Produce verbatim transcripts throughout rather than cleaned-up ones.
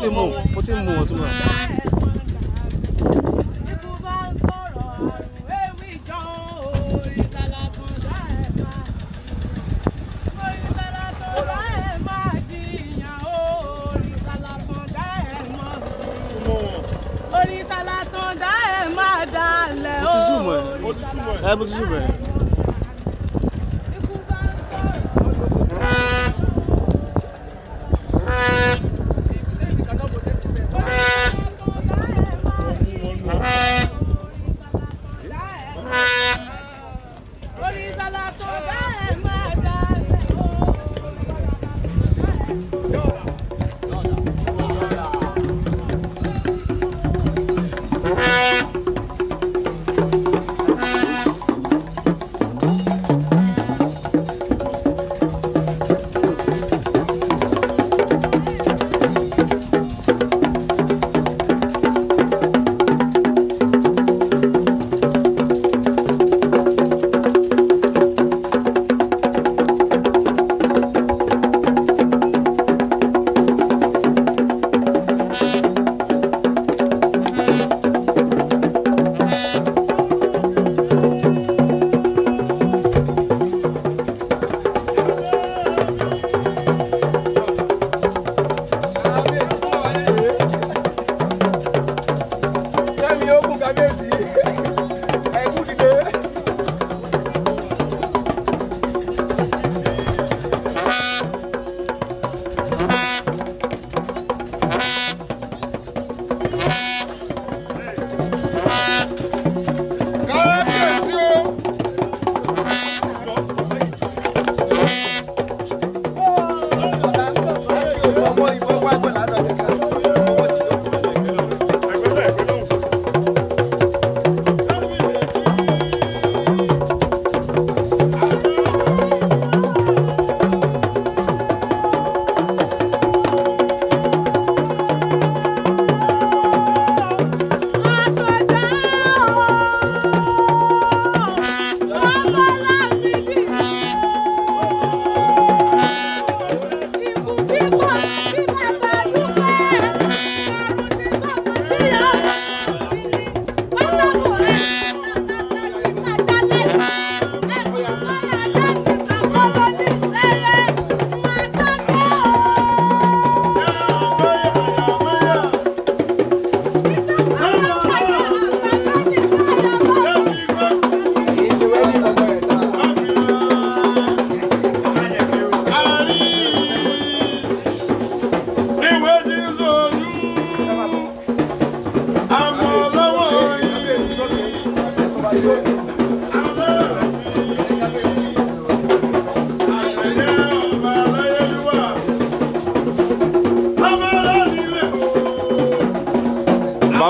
ti mú ó ti mú wọn tó wà. É muito super.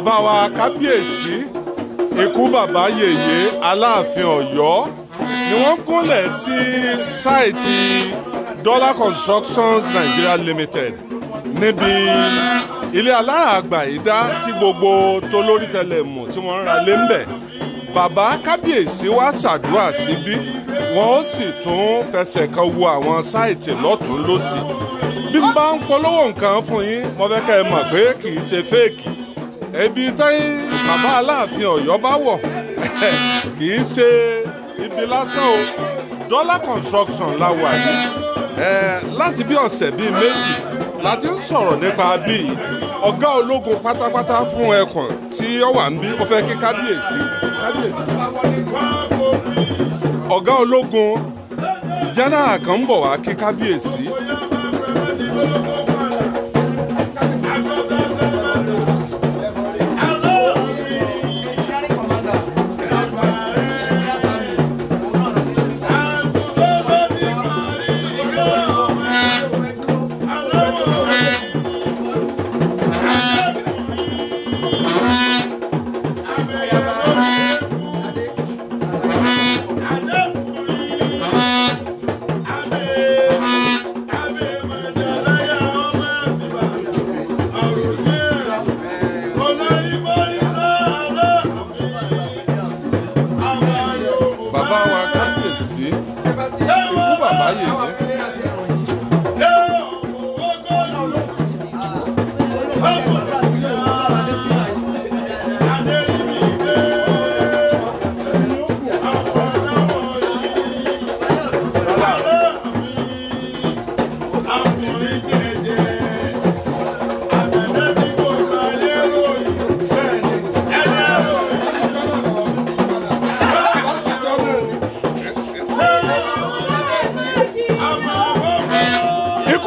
Bàbá wa kábíyèsí ikú bàbá yèyé Aláàfin Ọ̀yọ́ ni wọ́n kúnlẹ̀ sí sáìtì Dollar Constructions Nigeria Limited níbi ilé aláàgbà ìdá tí gbogbo tó lórí tẹ́lẹ̀ mọ̀ tí wọ́n ń ra lé ń bẹ̀. Bàbá kábíyèsí wá ṣàdúrà síbí wọ́n sì tún fẹsẹ̀ kan wo àwọn sáìtì lọ́tún lósì. Bí mo bá ń polówó nǹkan fún yín mo fẹ́ kẹ́ ẹ mọ̀ pé kì í ṣe fẹ́ẹ̀kì. Ibi tí bàbá Aláàfin Ọ̀yọ́ bá wọ̀ kì í ṣe ibi lásán o. Dollar Construction la wà yìí láti bí ọ̀sẹ̀ bíi méjì láti ń sọ̀rọ̀ nípa bíi ọ̀gá ológun pátápátá fún ẹkùn tí ó wà ń bí ó fẹ́ kí kábíyèsí ọ̀gá ológun jẹ́nẹ́rà kan ń bọ̀ wá kí kábíyèsí. Bàbá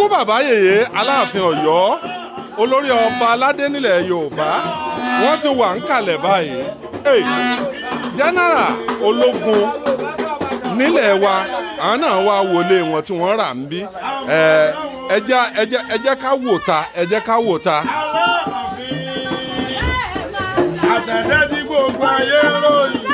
kó bàbá yèyé Aláàfin Ọ̀yọ́ olórí ọba aládé nílẹ̀ Yorùbá wọ́n ti wà ń kalẹ̀ báyìí. Jẹ́nẹ́rà ológun nílẹ̀ wa àwọn náà wá wọlé wọn tí wọ́n rà ń bí. Ẹ jẹ́ ká wò ta ẹ jẹ́ ká wò ta. Àtẹ̀tẹ̀ tí gbogbo ayé ròyìn.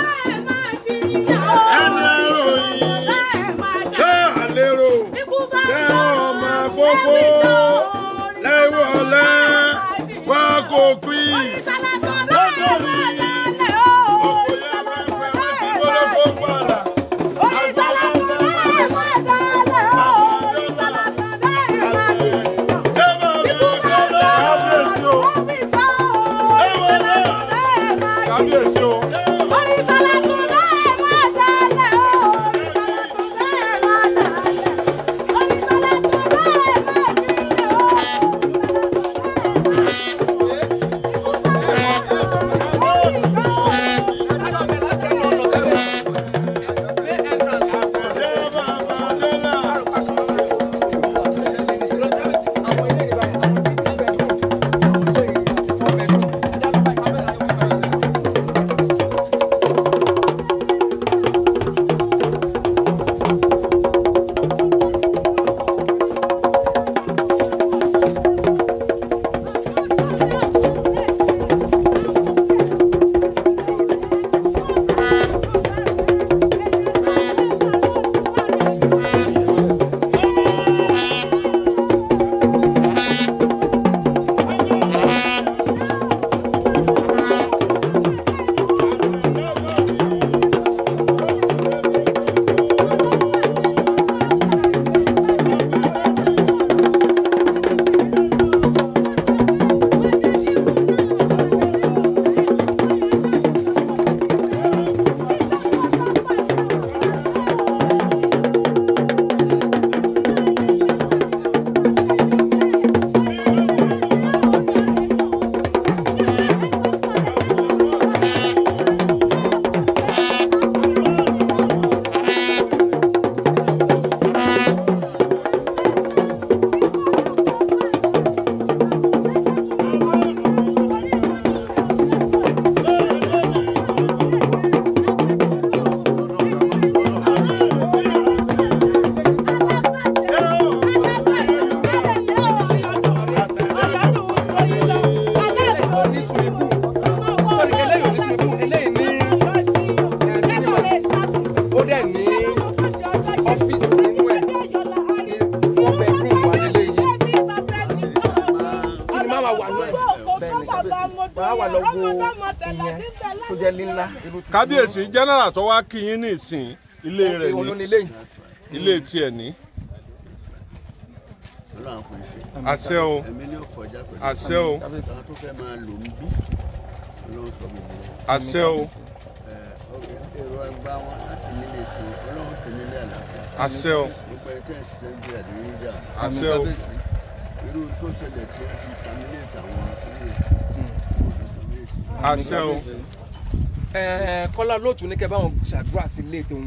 Kábíyèsí general tó wá kí yín ní ìsìn ilé rẹ̀ ní ilé tiẹ̀ ní. Àṣẹ o àṣẹ o àṣẹ o àṣẹ o àṣẹ o. Àṣẹ o. Kọ́lá lóòtú ní kẹ́ bá wọn ṣàdúrà sí ilé tó ń.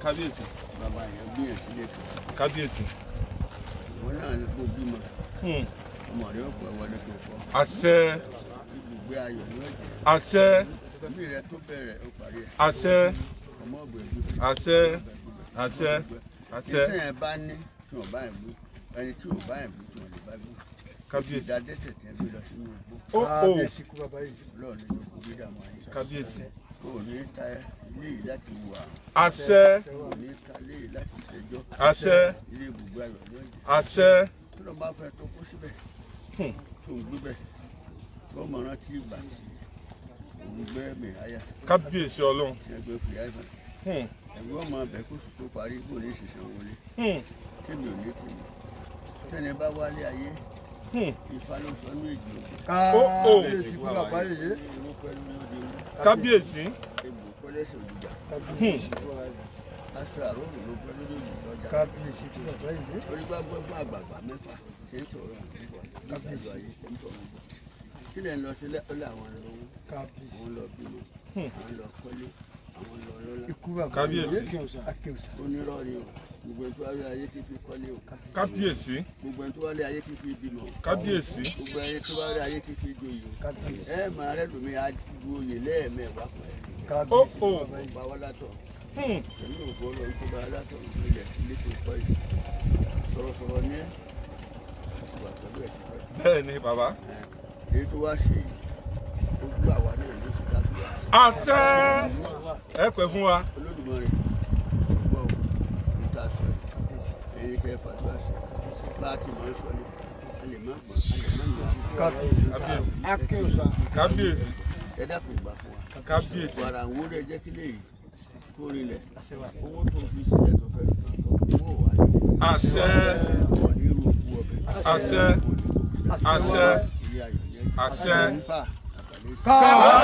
Kábíyèsí. Àṣẹ. Àṣẹ. Àṣẹ. Àṣẹ. Àṣẹ. Àṣẹ. Kábíyèsí. Oh oh. Kábíyèsí. Àṣẹ. Àṣẹ. Àṣẹ. Kábíyèsí Ọlọ́run. Ẹ̀gbọ́n máa bẹ̀ kó sùn tó parí kó ní ṣiṣẹ́ wọlé. Kémi ò ní tèmi. Tẹ́ni bá wálé ayé. Ifá ló sọ ní èjì òkú. Kábíyèsí fún bàbá yèyé. Kábíyèsí. Egbò pẹ́lẹ́sì òjìjà. Kábíyèsí fún àyè. Aṣọ àròrò ló pẹ́ lórí òjìjà. Kábíyèsí fún bàbá yèyé. Orí bá gbọ́ fún àgbààgbà mẹ́fà. Ṣé ń tọrọ àgbà? Kábíyèsí ayé ṣe ń tọrọ àgbà. Kílẹ̀ ń lọ sí ọlẹ́ àwọn ẹ̀rọ wọn. Kábíyèsí. Àwọn lọ bímọ. Àwọn lọ kọ́lé. Àwọn lọ lọ́lá. Ikú bàbá yèyé. Onírọ̀rì o. Gbogbo ẹni tó wá lé ayé ti fi kọ́lé o. Kábíyèsí. Gbogbo ẹni tó wá lé ayé ti fi bímọ o. Kábíyèsí. Gbogbo ẹni tó wá lé ayé ti fi joyè o. Kábíyèsí. Ẹ máa rẹ́ lómi àdúgbòye lẹ́ẹ̀mẹ́wàá kan. Kábíyèsí. Ó ó. Bá wá látọ̀. Èmi ò bọ́ lọ ikú bá látọ̀ ilẹ̀ ilé tó kọ́ yìí. Sọ̀rọ̀sọ̀rọ̀ ni ẹ́. Bẹ́ẹ̀ ni bàbá. Èyí tó wá ṣe yìí, ó gbọ́ àwa náà ló ti dábìlá. Àṣẹ ẹ pẹ́ fún wa. Olódùmarè. Kábíyèsí. Ẹ dákun gbà fún wa. Kábíyèsí. Wàrà àwọn olóyè jẹ́ kílé yìí kó rinlẹ̀. Owó tó fi sílẹ̀ tó fẹ́ fi kàn owó wà ní. Àṣẹ. Àṣẹ. Àṣẹ. Àṣẹ. Kábíyèsí. Thank you.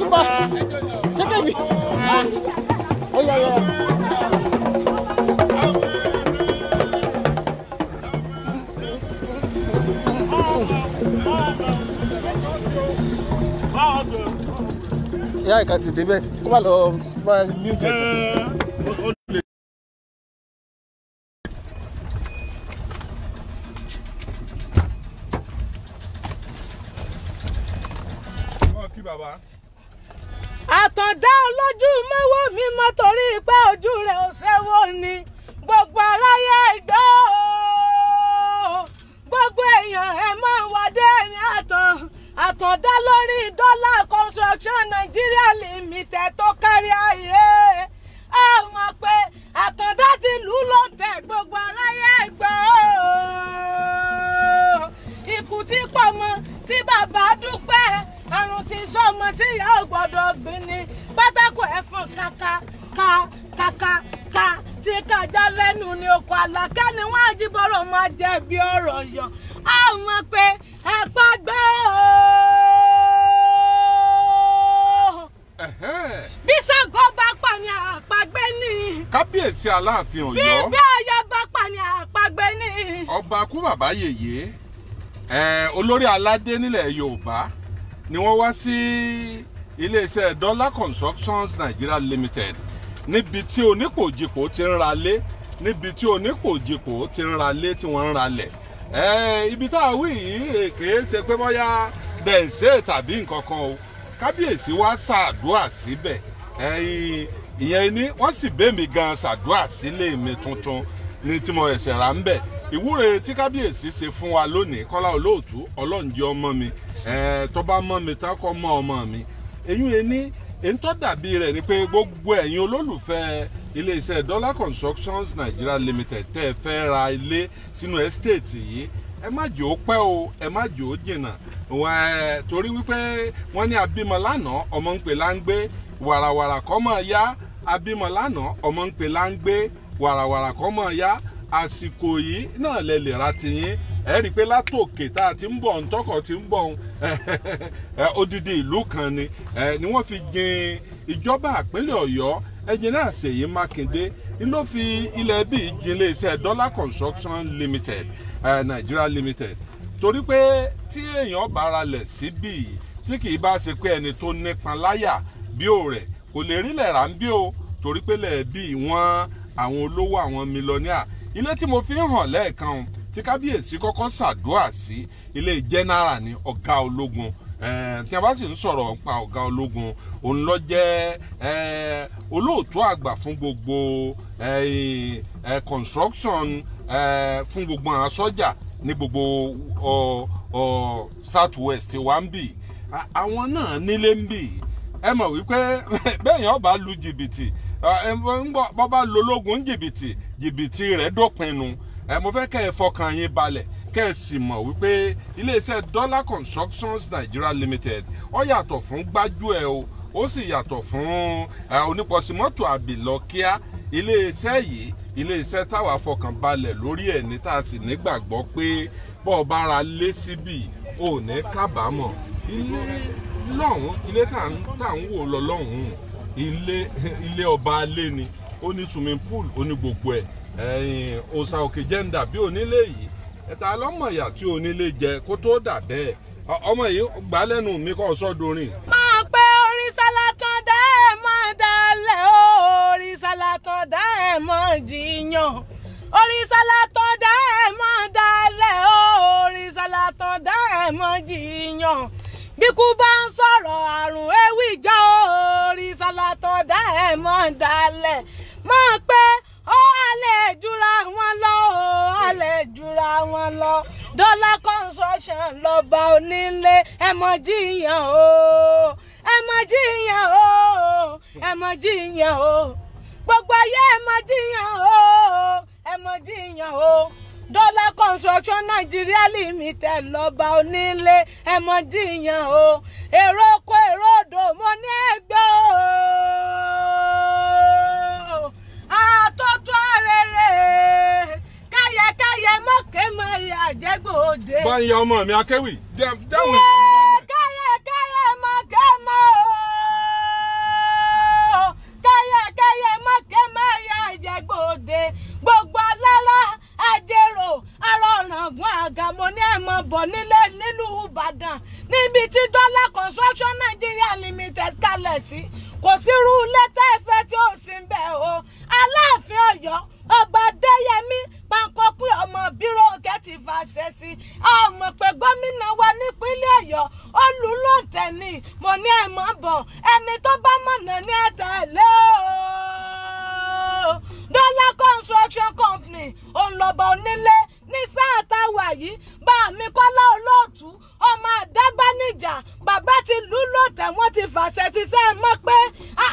What's the back? I don't know. Second me. Oh, yeah, yeah. Yeah, I can see the man. Come on, my music. Àtàndá olójú mọ́wọ́ mi mọ́ torí pé ojú rẹ̀ ò ṣẹ́wó ni gbogbo aráyé ìgbọ́ gbogbo èèyàn ẹ̀ máa ń wádé ní àtàn àtàndá lórí Dollar Constructions Nigeria Limited tó kárí ayé àmọ́ pé àtàndá ti lù ló tẹ̀ gbogbo aráyé ìgbọ́ ikú tí pọ̀ mọ́ tí bàbá dúpẹ́. Àrùn tí sọ́mọ tí ìyá ò gbọ́dọ̀ gbìn ni pátákó ẹ̀fọn kàkà kàkà kà tí kàjá lẹ́nu ni oko àlàkà ni wọ́n àjíbọ̀rọ̀ máa jẹ̀bi ọ̀rọ̀ yọ. A mọ̀ pé ẹ̀pá gbẹ́ o. Bí Ṣàngó bá pààyàn àpagbé ni. Kábíyèsí Aláàfin Ọ̀yọ́. Bí bí Ọ̀yọ́ bá pààyàn àpagbé ni. Ọba kú bàbá yèyé olórí aládé nílẹ̀ Yorùbá ni wọ́n wá sí iléeṣẹ́ Dollar Constructions Nigeria Limited níbi tí onípòjìpò ti ń ralé níbi tí onípòjìpò ti ń ralé tí wọ́n ń ralẹ̀ ibi tá a wí yìí kìí ṣe pé bóyá bẹ̀ǹsẹ̀ tàbí nǹkan kan o kábíyèsí wá ṣàdúrà síbẹ̀ ìyẹn ni wọ́n sì bẹ́ẹ̀mí gan ṣàdúrà sílé mi tuntun ní tí mo ẹ̀sẹ̀ rà ń bẹ̀. Ìwúre tí kábíyèsí ṣe fún wa lónìí Kọ́lá Olóòtú ọlọ́njẹ́ ọmọ mi tó bá mọ́ mi tán kọ́ mọ́ ọmọ mi ẹ̀yìn ẹni ẹni tó dàbí rẹ̀ ni pé gbogbo ẹ̀yin olólùfẹ́ iléeṣẹ́ Dollar Constructions Nigeria Limited tẹ́ ẹ fẹ́ ra ilé sínú estate yìí ẹ má jẹ́ ó pẹ́ o ẹ má jẹ́ ó jìnnà torí wípé wọ́n ní abímọ lánàá ọmọ ń pè láńgbé wàràwàrà kọ́ mọ̀ ya abímọ lánàá ọmọ ń pè láńgbé wàràwàrà kọ́ mọ̀ ya àsìkò yìí náà lè lè ra tiyín ẹ rí i pé látòkè tá a ti ń bọ̀ ntọ́kọ̀ ti ń bọ̀ odidi ìlú kan ni ni wọ́n fi jin ìjọba ìpínlẹ̀ Ọ̀yọ́ ẹnjìníà Ṣèyí Mákindé ló fi ilẹ̀ bíi jin iléeṣẹ́ Dollar Constructions Limited Nigeria Limited torí pé tí èèyàn bá ra lẹ̀ síbí tí kì í bá ṣe pé ẹni tó nípa láyà bí ó rẹ̀ kò lè rí lẹ̀ rà ń bí o torí pé lẹ̀ bí wọ́n àwọn olówó àwọn mílíọ̀nìà ilé tí mo fi ń hàn lẹ́ẹ̀kan tí kábíyèsí kọ́kọ́ ṣàdúrà sí ilé jẹ́nàrà ní ọ̀gá ológun tí a bá sì ń sọ̀rọ̀ nípa ọ̀gá ológun òun ló jẹ́ olóòtú àgbà fún gbogbo construction fún gbogbo àwọn sọ́jà ní gbogbo south west wa ń bì àwọn náà nílé ń bì ẹ mọ̀ wípé bẹ́ẹ̀ yẹn ọba lu jìbìtì bọ́ bá lo ológun jìbìtì jìbìtì rẹ̀ dópinu mo fẹ́ kẹ́ ẹ fọkàn yín balẹ̀ kẹ́ ẹ sì mọ̀ wípé iléeṣẹ́ Dollar Constructions Nigeria Limited ó yàtọ̀ fún gbájúẹ̀ o ó sì yàtọ̀ fún onípọ̀símọ́tò àbìlọ́kíá iléeṣẹ́ yìí iléeṣẹ́ táwa fọkàn balẹ̀ lórí ẹ̀ ní tá a sì nígbàgbọ́ pé bọ́ ọ bá ra lé síbì ò ní kábàámọ̀ ilé lọ́hùn ilé tá à ń wò lọ lọ́hùn ilé ilé ọba alé ni ó ní swimming pool ó ní gbogbo ẹ ẹyin òòsà òkè jẹ́ńdà bí onílé yìí ẹ̀ta lọ́mọ̀yà tí onílé jẹ kó tó dà bẹ́ẹ̀ ọmọ yìí gbà lẹ́nu mi kọ́ sọ́dọ̀rin. máa pé òrìṣà Látàndá ẹ̀ máa dalẹ̀ o òrìṣà Látàndá ẹ̀ máa jiyàn òrìṣà Látàndá ẹ̀ máa dalẹ̀ o òrìṣà Látàndá ẹ̀ máa jiyàn bíkú bá ń sọ̀rọ̀ àrùn ewì jọ òrìṣà Látàndá ẹ̀ máa dalẹ̀ mọ́ pé ó alẹ́ jura wọn lọ ó alẹ́ jura wọn lọ Dollar Constructions lọ́ba onílé ẹ̀ mọ́ jiyàn o ẹ̀ mọ́ jiyàn o ẹ̀ mọ́ jiyàn o gbogbo ayé ẹ̀ mọ́ jiyàn o ẹ̀ mọ́ jiyàn o. Dollar Constructions Nigeria Limited lọ́ba onílé ẹ mọ jiyàn o èrò oko èrò odò mo ní ẹgbẹ́ o àtọ́tọ́ rere káyẹkáyẹ mọ́kè máa yẹ àjẹgbòde. báyìí ọmọ mi akéwì dáhùn ìlú bá mi. káyẹkáyẹ mọ́kè máa o. níbi tí Dollar Constructions Nigeria Limited kalẹ̀ sí kò sí irú lẹ́tà ìfẹ́ tí ó sì ń bẹ̀ o. Aláàfin Ọ̀yọ́ ọba Adéyẹmí Pankọ́pin ọmọ bírò kẹ́tì fàṣẹ́sí ọmọ pé gómìnà wa nípínlẹ̀ Ọ̀yọ́ olùlọ́tẹ̀ ni mo ní ẹ̀mọ́ bọ̀ ẹni tó bá mọ̀nà ní àtẹ̀lé o. Dollar Construction Company òun lọ́ba onílé ní sáà táwa yìí bá mi Kọ́lá Olóòtú ọmọ àdágbánijà bàbá ti lù lọ́tẹ̀ wọ́n ti fàṣẹ ti sẹ́ mọ́ pé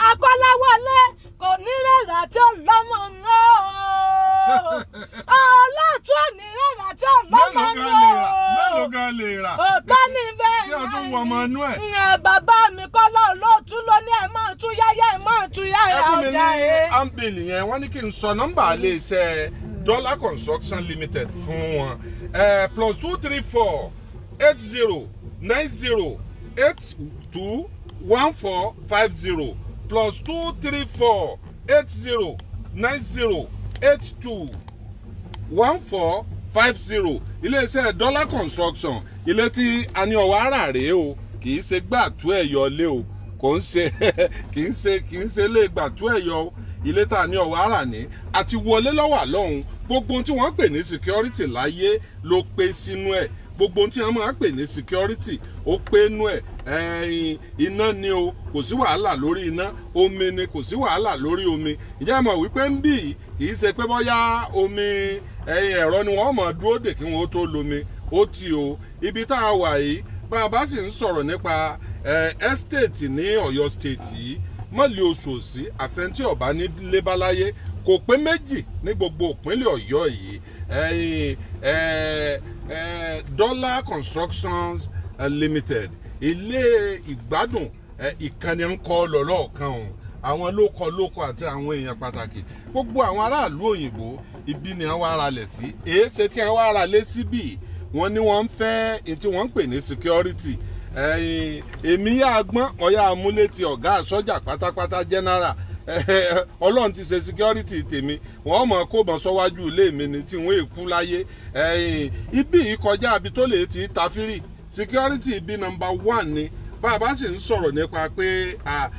àkọ́láwọlé kò ní rẹ̀rà tí ó lọ́mọ náà Olóòtú ò ní rẹ̀rà tí ó lọ́mọ náà òótọ́ ní bẹ́ẹ̀ náà bàbá mi Kọ́lá Olóòtú ló ní ẹ̀ máa tú yáyá ẹ̀ máa tú yáyá ọjà yìí. Ambili yẹn wọ́n ní kí n sọ nọ́mbà ilé iṣẹ́ Dollar Construction Limited fún wọn uh, plus two three four eight zero nine zero eight two one four five zero plus two three four eight zero nine zero eight two one four five zero. Ilé-iṣẹ́ Dollar Construction ilé tí a ní ọwọ́ ara rèé o kì í ṣe gbà tú ẹ̀yọ́ lé o kò ń ṣe kì í ṣe kì í ṣe lè gbà tú ẹ̀yọ́ ilé tá a ní ọwọ́ ara ní àti wọlé lọ́wọ́ àlọ́hun gbogbo ohun tí wọ́n pè ní security láyé ló pé sínú ẹ̀ gbogbo ohun tí wọ́n máa pè ní security ó pé nú ẹ̀ ẹ̀yìn iná ni o kò sí wàhálà lórí iná omi ni kò sí wàhálà lórí omi ìyá ẹ̀ mọ̀ wípé ń bì í kì í ṣe pé bóyá omi ẹ̀yìn ẹ̀rọ ni wọ́n máa dúró dè kí wọ́n tó lomi ó ti o ibi tá a wà yìí bá a bá sì ń sọ̀rọ̀ nípa estate ní Ọ̀yọ́ state yìí mọ́lẹ̀ Oṣòòṣì àfẹ́ntí ọ̀bá ní lébáláyé kò pé méjì ní gbogbo ìpínlẹ̀ Ọ̀yọ́ yìí Dollar Constructions Limited ilé ìgbádùn ìkànnì ń kọ́ lọ́lọ́ọ̀kan o àwọn lóko lóko àti àwọn èèyàn pàtàkì gbogbo àwọn aráàlú òyìnbó ibi ni àwọn ara lẹ̀ sí èé ṣe tí àwọn ara lé síbì wọ́n ní wọ́n ń fẹ́ èyí tí wọ́n ń pè ní security ẹ̀yin èmi yá agbọ́n ọ̀yá amúlétì ọ̀gá sọ́jà pátápátá general ọlọ́run ti ṣe security tèmi wọ́n mọ̀ kó bọ̀ sọ́wájú ilé mi ni tí wọ́n èkú láyé ẹ̀yin ibi yìí kọjá àbí tó lè ti tafiri security ibi number one ni bàbá sì ń sọ̀rọ̀ nípa pé à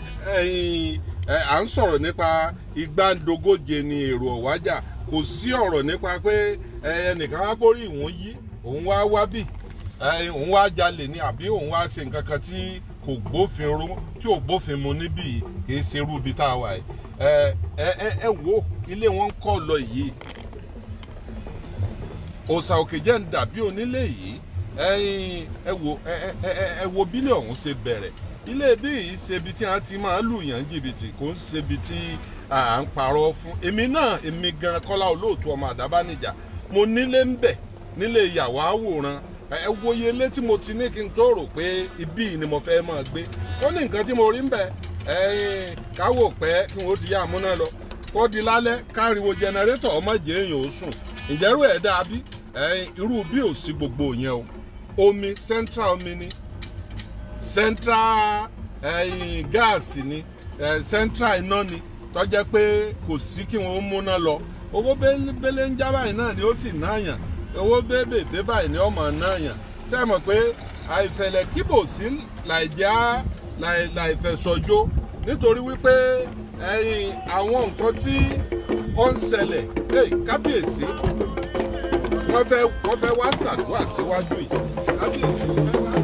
ń sọ̀rọ̀ nípa ìgbàndogóje ni èrò ọ̀wájà kò sí ọ̀rọ̀ nípa pé ẹnìkan wá kórìí ìwọ̀n yí òun wá wá bì òun wá jalè ní àbí òun wá ṣe nǹkan kan tí kò gbófin rú tí ò gbófin mu níbí kì í ṣe irú ibi tá a wà yìí ẹ ẹ ẹ wo ilé wọn ń kọ́ lọ yìí òòsà òkè jẹ́ ń dàbí onílé yìí ẹ wo ẹ ẹ ẹ wo bílẹ̀ ọ̀hún ṣe bẹ̀rẹ̀ ilé bí yìí ṣe ibi tí a ti máa lù yàn jìbìtì kò ń ṣe ibi tí à ń parọ́ fún èmi náà èmi gan Kọ́lá Olóòtú ọmọ Àdábánijà mo nílé ń bẹ̀ nílé yàwá àwòrán ẹ wòye ilé tí mo ti ní kí n tó rò pé ibí ni mo fẹ́ máa gbé ó ní nǹkan tí mo rí ń bẹ káwò pẹ́ kí wọ́n ti yá àmúná lọ kó di lálẹ́ káriwo jẹnẹrétọ̀ ọmọ ìjẹ́ èèyàn ó sùn ìjẹ́rú ẹ̀ dàbí irú bí ò sí gbogbo yẹn o omi central omi ni central gáàsì ni central iná ni tó jẹ́ pé kò sí kí wọ́n múná lọ owó bẹ́lẹ́ ń jábà yìí náà ni ó sì náàyàn owó bébè dé báyìí ni ọmọ náà yàn ṣé ẹ mọ̀ pé àìfẹ̀lẹ̀ kíbò sí làìjá làìfẹ̀sọjó nítorí wípé ẹ̀yin àwọn nǹkan tí ó ń ṣẹlẹ̀ hey kábíyèsí wọ́n fẹ́ wọ́n fẹ́ wá ṣàdúrà síwájú yìí kábíyèsí wọ́n fẹ́ wá ṣàdúrà.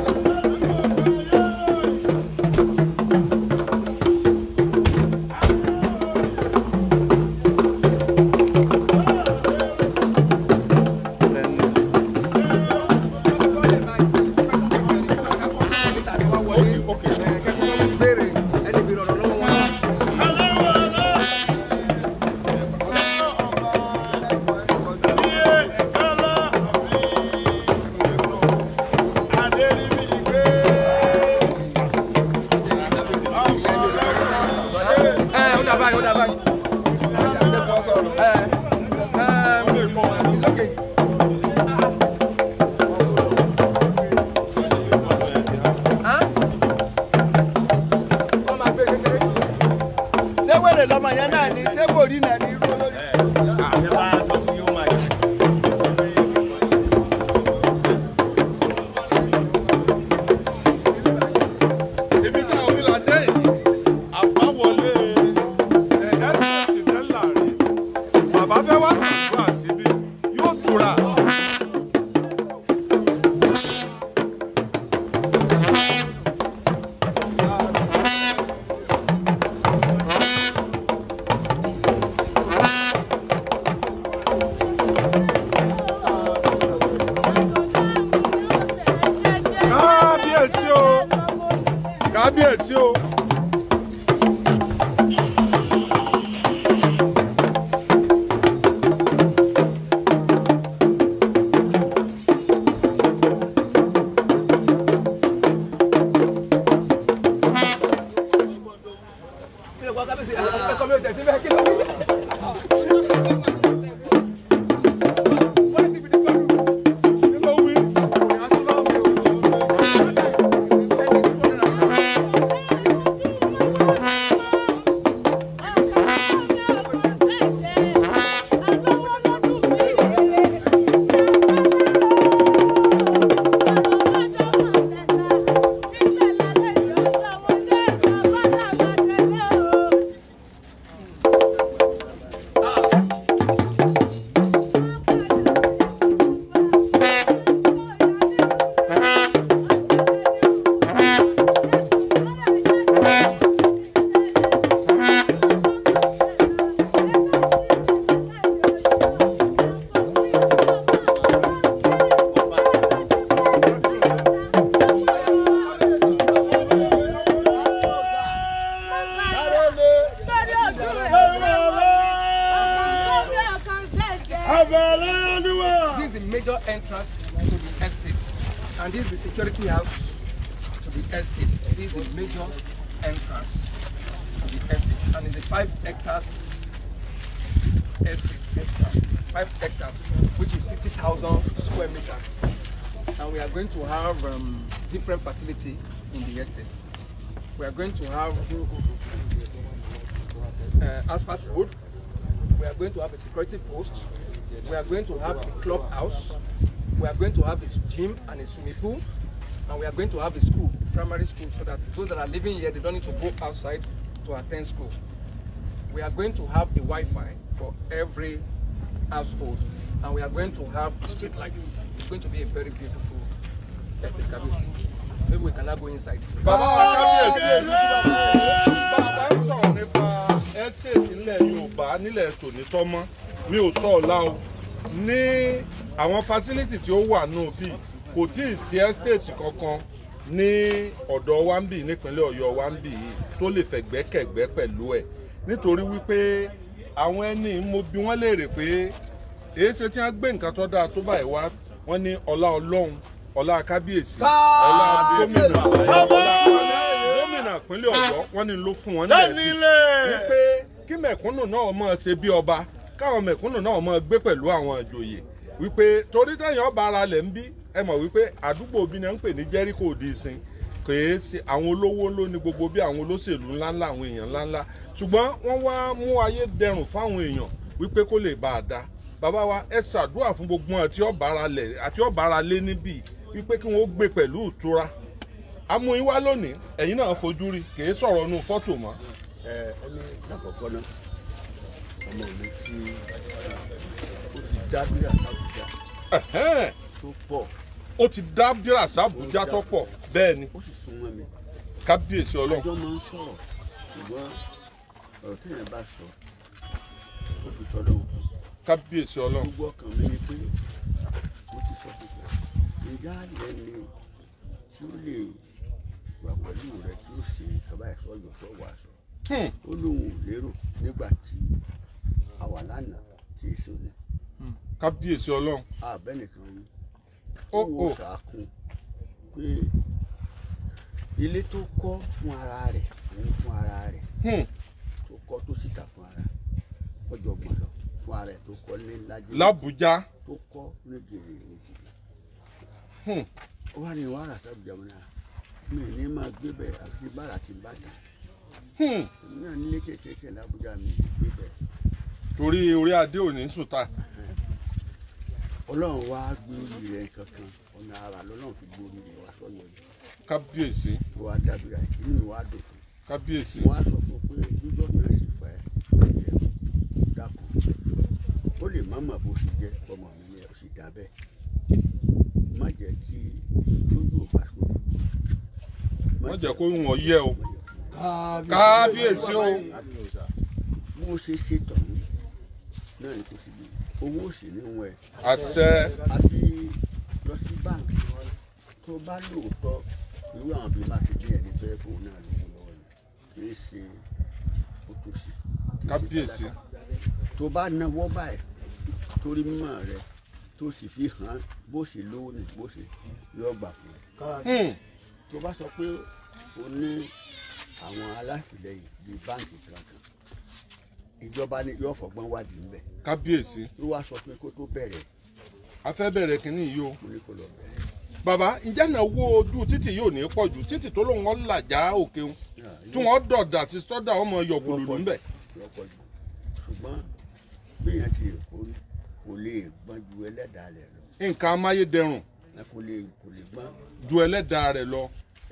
Kábíyèsí o. Different facility in the estate. We are going to have uh, asphalt road. We are going to have a security post. We are going to have a clubhouse. We are going to have a gym and a swimming pool. And we are going to have a school, primary school, so that those that are living here, they don't need to go outside to attend school. We are going to have a Wi-Fi for every household. And we are going to have street lights. It's going to be a very beautiful Kábíyèsí. Maybe we cannot go inside. Baba Kábíyèsí. Baba ń sọ̀rọ̀ nípa estate nílẹ̀ Yorùbá nílẹ̀ tòní tọ́mọ́ mi ò sọ ọ̀la o. Ní àwọn facility tí ó wà náà bí kò tí ì sí estate kankan ní ọ̀dọ̀ wa níbí nípínlẹ̀ Ọ̀yọ́ wa níbí tó lè fẹ̀gbẹ́kẹ̀gbẹ́ pẹ̀lú ẹ̀. Nítorí wípé àwọn ẹni mo bi wọ́n léèrè pé èyí ṣe tí wọ́n gbé nǹkan tó dáa tó báyìí wá wọ́n ní ọlá Ọlọ́run. Ọlá Kábíyèsí, ọlá gómìnà, gómìnà ìpínlẹ̀ Ọ̀yọ́ wọ́n ní ló fún wọn nílẹ̀ wípé kí mẹ̀kúnnù náà máa ṣe bí ọba káwọn mẹ̀kúnnù náà máa gbé pẹ̀lú àwọn ìjòyè wípé torí téèyàn ọba ara lẹ̀ ń bí ẹ mọ̀ wípé àdúgbò bí náà ń pè ní Jẹ́ríkò di ìsìn kìí ṣe àwọn olówó ló ní gbogbo bí àwọn olóṣèlú ńláńlá àwọn èèyàn ńláńlá ṣùgbọ́n wọ́n wá mú ayé dẹrùn fáwọn èèyàn wípé kó lè bá a dá bàbá wa ẹ ṣàdúrà fún gbogbo wọn àti ọba ara lé níbí wípé kí wọ́n gbé pẹ̀lú ìtura amúyín wá lónìí ẹ̀yin náà fojú rí kì í sọ̀rọ̀ nù fọ́tò mọ́. ẹ ẹ ní àkọ́kọ́ náà ọmọ mi tí ó ti dá bírà sábùjá tó pọ̀. ó ti dá bírà sábùjá tó pọ̀ bẹ́ẹ̀ ni. ó sì súnmọ́ mi. Kábíyèsí Ọlọ́run. àjọ máa ń sọ̀rọ̀ ṣùgbọ́n ọ̀rọ̀ tí èèyàn bá sọ ó fi tọ́ lọ́wọ́. Kábíyèsí Ọlọ́run. gbogbo ọkàn mi ni pé ó ti sọ fún mi. Ǹjẹ́ àlẹ́ ni tí ó lè wà pẹ̀lú rẹ tí ó ṣe ìjọba ìsọ̀yọ̀ tó wà sọ. Ó lóun ò lérò nígbà tí àwa lánàá ti sọ ni. Kábíyèsí Ọlọ́run. Àbẹ́nìkan ni ó wọ ṣàkún pé ilé tó kọ́ fún ara rẹ̀ òun fún ara rẹ̀ tó kọ́ tó sì tà fún ara ọjọ́ gbọ̀n lọ fún ara rẹ̀ tó kọ́ ní Lájẹ́ l'Ábùjá tó kọ́ nígbèrè nígbèrè. Wá ní wàrà tàbí àmúna mi ní máa gbé bẹ̀ àti bàrà ti bàjá èmi náà nílé kékeré l'Ábùjá mi gbé bẹ̀. Torí orí adé ò ní sùtà. Ọlọ́run wá gbé orí rẹ̀ kankan ọ̀nà ara lọ́lọ́run fi gbé orí rẹ̀ wá sọ́yọ̀ yìí. Kábíyèsí. Wà á dàbí rà inú mi wà á dùn. Kábíyèsí. Wọ́n á sọ fún pé gbígbọ́ náà sì fà ẹ́ dákun ó lè má mà bó ṣe jẹ́ ọmọ mi ni ó sì dá bẹ́ẹ̀. Má jẹ́ kí lójú ò bá ṣojú. Má jẹ́ kó wọ́n yẹ o. Kábíyèsí o. Mo ṣe ṣe tọ̀hún náà ni kò sí bí owó òsì ní wọn ẹ̀. Àṣẹ. Àti lọ sí báńkì tó bá lóòótọ́ irú àwọn bíi mákindé ẹni tó yẹ kó náà lówó lọ́wọ́ ni kì í ṣe òtòṣì. Kábíyèsí. Tó bá náwó báyìí torí mímọ̀ rẹ̀ tó sì fi hàn bó ṣe lówó ni bó ṣe yọ gbà fún ẹ. Kábíyèsí. Tó bá sọ pé o ní àwọn alátìlẹyìn bíi báǹkì kankan ìjọba ni yóò fọgbọ́n wádìí níbẹ̀. Kábíyèsí. Ló wá sọ pé kó tó bẹ̀rẹ̀. A fẹ́ bẹ̀rẹ̀ kínní yìí o. Mo ní kó lọ bẹ̀rẹ̀. Bàbá ǹjẹ́ náà wo ojú títì yóò ní pọ̀ jù títì tó lóun wọn làjá òkè wọn tí wọ́n dọ̀dà tí sọ́dà ọmọ yọ̀gbọ̀n lòlù ńbẹ̀. Ṣùgbọ́n gbìyànjú èkó kò lè gbọ́n ju ẹlẹ́dàá rẹ̀ lọ. Nǹkan amáyédẹrùn kò lè kò lè gbọ́n ju ẹlẹ́dàá rẹ̀ lọ.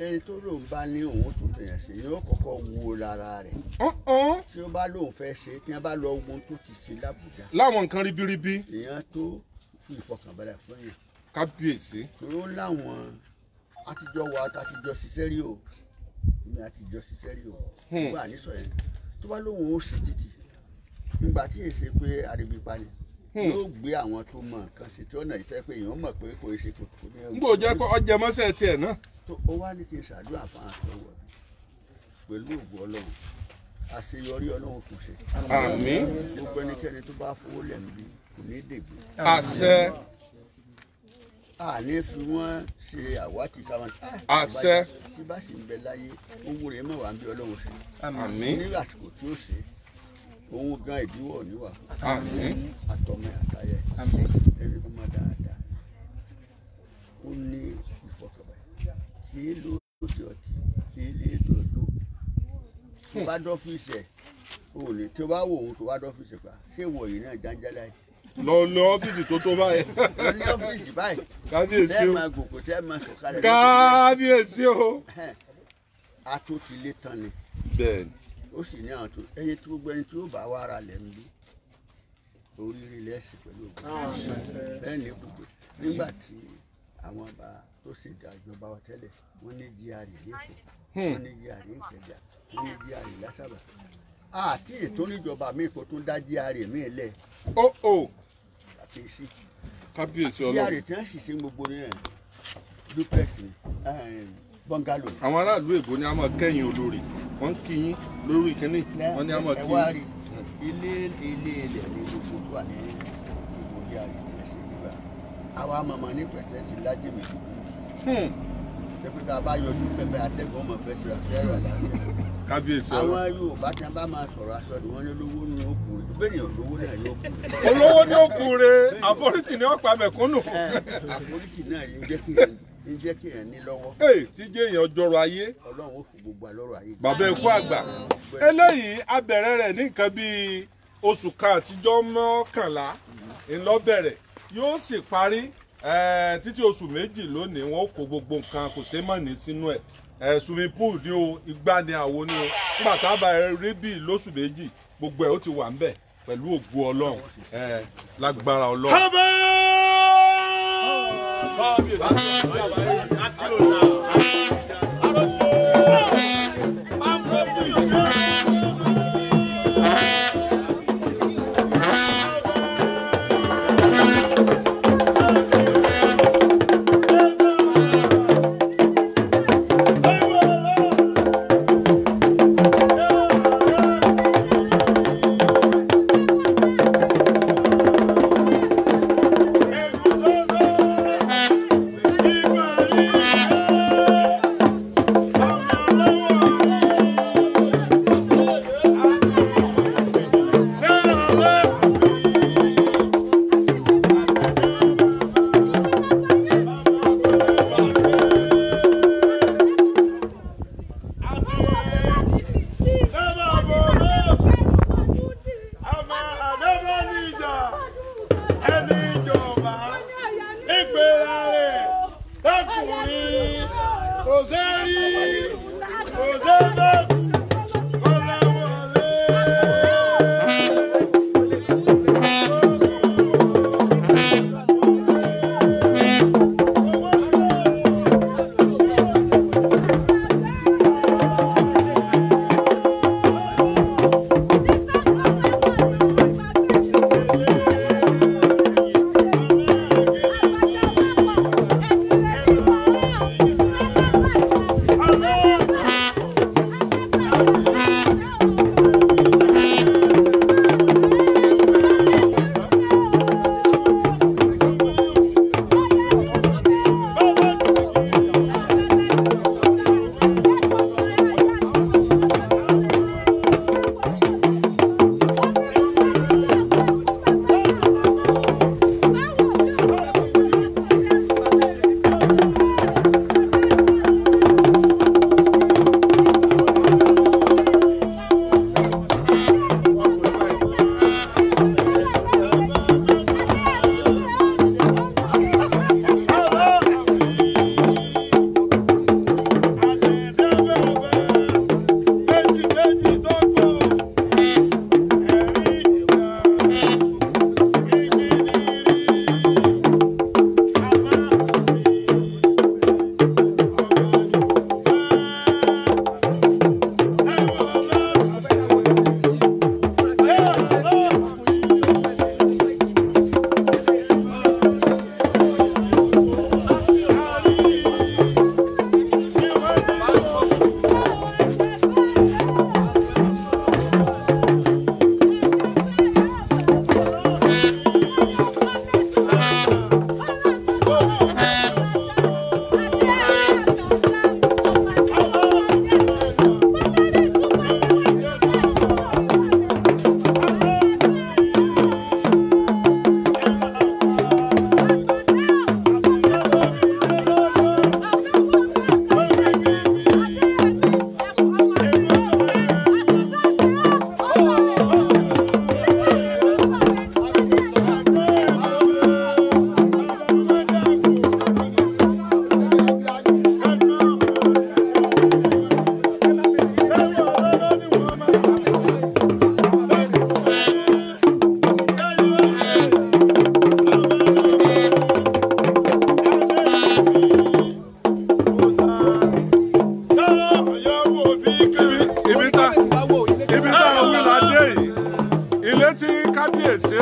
Ẹni tó lóun bá ní òun tó tẹ̀yàn sí yóò kọ́kọ́ wo lára rẹ̀. Tí ó bá lóun fẹ́ ṣe tí wọ́n bá lọ wo tó ti ṣe lábùjá. Láwọn nǹkan ribiribi. Èèyàn tó fi ìfọkànbalẹ̀ fún yàn. Kábíyèsí. Ó láwọn àtijọ́ wa àtijọ́ ṣiṣẹ́ rí o ní àtijọ́ ṣiṣẹ́ rí o nígbà nísọ̀ yẹn tó bá lóun ó ṣe títì nígbà tí èsè pé àríbí pani yóò gbé àwọn tó mọ nǹkan ṣe tí ọ̀nà ìfẹ́ pé èèyàn mọ̀ pé kò ṣe kò tó ní ẹ̀wọ̀n. N kò jẹ́ kó ọjẹ́ mọ́sẹ̀ tiẹ̀ náà. Ó wá ní kí n ṣàdúrà fún àtọwọ́ pẹ̀lú ògùn Ọlọ́run àṣeyọrí Ọlọ́run kò ṣe. Àmín. Gbogbo ẹnikẹ́ni tó bá fowó lẹ̀ mí kò ní dègbé. Àṣẹ. Àní fi wọ́n ṣe àwátì káwọn. Àṣẹ. Tí bá sì ń bẹ láyé owó rẹ̀ mọ̀ wá ń bí Ọlọ́run ṣe. Àmín. Ní àsìkò tí ó ṣe òun gan ìdíwọ́ níwà. Àmín. Àtọmọ àtayẹ. Àmín. Ẹni tó máa dáadáa ó ní ìfọkànbalẹ̀ kí é lóde ọtí kí é lé dòdò tó bá dọ́fíìsì ẹ̀ òòlù tó bá wò òun tó bá dọ́fíìsì pa ṣé ìwọ̀nyí náà jáńjálá yìí. Lọ lọ ọ́fíìsì tó tó báyìí. Lọ ní ọ́fíìsì báyìí. Kábíyèsí o. Tẹ́ máa gòkò tẹ́ máa sọ̀kalẹ̀. Kábíyèsí o. Atótilé tán ni. Bẹ́ẹ̀ni. Ó sì ní àwọn tó ẹyẹ tí gbogbo ẹni tí ó bá wá ara lẹ̀ ń bí. Oríire lẹ́sìn pẹ̀lú ògbó. Bẹ́ẹ̀ ni gbogbo nígbà tí àwọn bá tó sì dá ìjọba wa tẹ́lẹ̀ wọ́n ní jí àrè lẹ́kọ̀ọ́. Wọ́n ní jí àrè ìkẹjà. Wọ́n ní jí àrè lásàbà. Àti ètò ìjọba mi kò tún dá jí àrè mi lẹ̀. Ó ò. Kábíyèsí. Kábíyèsí Ọlọ́run. Yàrá tí wọ́n sì ṣe gbogbo ní ẹ̀ duplex ni bọ́ngálò. Àwọn aráàlú Èkó ni a máa kẹ́yìn olórí wọ́n ń kí yín lórí ìkíní wọ́n ní a máa kí yín. Ẹ wá rí ilé ilé ilẹ̀ ní gbogbo tó wà ní gbogbo yàrá ìrẹsì nígbà àwa mọ̀mọ́ ní pẹ̀tẹ́sì lájẹ̀mí. Dókítà bá yọjú pẹpẹ atẹ́gùn ọmọ fẹ́ ṣe àfẹ́rẹ́ àlàyé. Kábíyèsí Ọlọ́run. Àwọn Yorùbá tí wọ́n bá máa sọ̀rọ̀ aṣọ ni wọ́n ní olówó ní okùnrin. Bẹ́ẹ̀ni olówó náà yóò kú. Olówó ní okùnrin àforítì ní ọ̀pá mẹ̀kúnnù. Àforítì náà yìí ń jẹ́ kí èèyàn ní lọ́wọ́. Ee tí jẹ́ èèyàn jọrọ̀ ayé. Ọlọ́run ó fi gbogbo àlọ́rọ̀ ayé. Bàbá ẹ kú àgbà. Eléyìí abẹ̀rẹ̀ rẹ̀ ní nǹkan bíi oṣù kan àtijọ́ mọ́kànlá ńlọ́bẹ̀rẹ̀ yóò sì parí títí oṣù méjì lónìí wọn kó gbogbo nǹkan kò ṣe mọ̀ ní sínú ẹ̀ ẹ̀ swimming pool ni o igbá ni àwo ni o nígbà tá a bá rí bí lóṣù méjì gbogbo ẹ̀ ó ti wà ń bẹ̀ pẹ̀lú ògo Ọlọ́run ẹ̀ lágbára Ọlọ́run. Thank you.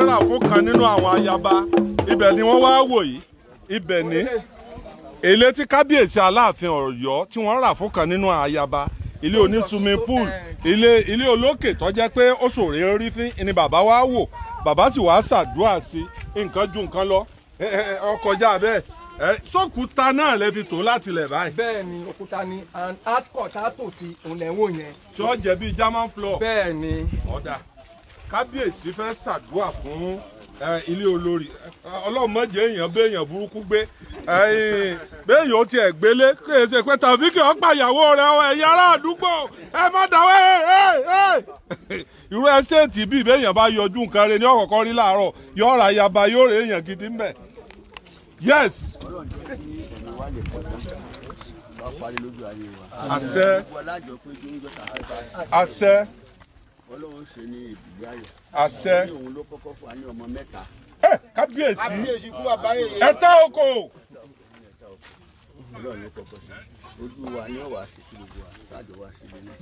rà fún kan nínú àwọn ayaba ibẹ̀ ni wọ́n wá wò yìí ibẹ̀ ni ilé tí kábíyèsí Aláàfin Ọ̀yọ́ tí wọ́n rà fún kan nínú ayaba ilé oní swimming pool ilé ilé olókè tó jẹ́ pé ó ṣòro rí fín ni bàbá wá wò bàbá sì wá ṣàdúrà sí nǹkan ju nǹkan lọ ọkọjá bẹ́ẹ̀ sọ́kúta náà lè fi tó láti lẹ̀ báyìí. Bẹ́ẹ̀ni òkúta ni and hardcore tá a tò sí òun lẹ̀ ń wò yẹn. Tí ó jẹ́ bíi German floor. Bẹ́ẹ̀ni. Ọ̀dà kábíyèsí fẹ́ ṣàdúrà fún ilé olórí ọlọ́mọdé èèyàn béèyàn burúkú gbé béèyàn ó tiẹ̀ gbélé kéèsè pé Tàfíkì ọ̀pá ìyàwó rẹ̀ ẹ̀yin ará àdúgbò ẹ má dáwọ́ irú ẹ́sẹ̀tì bíi béèyàn bá yọjú nǹkan rẹ̀ ní ọ̀kọ̀ọ̀kan rí láàárọ̀ yóò ra yaba yóò rè èèyàn gidi ń bẹ̀. Yes. Àṣẹ. Àṣẹ. Àṣẹ. Eh, kábíyèsí. Ẹ̀ta oko.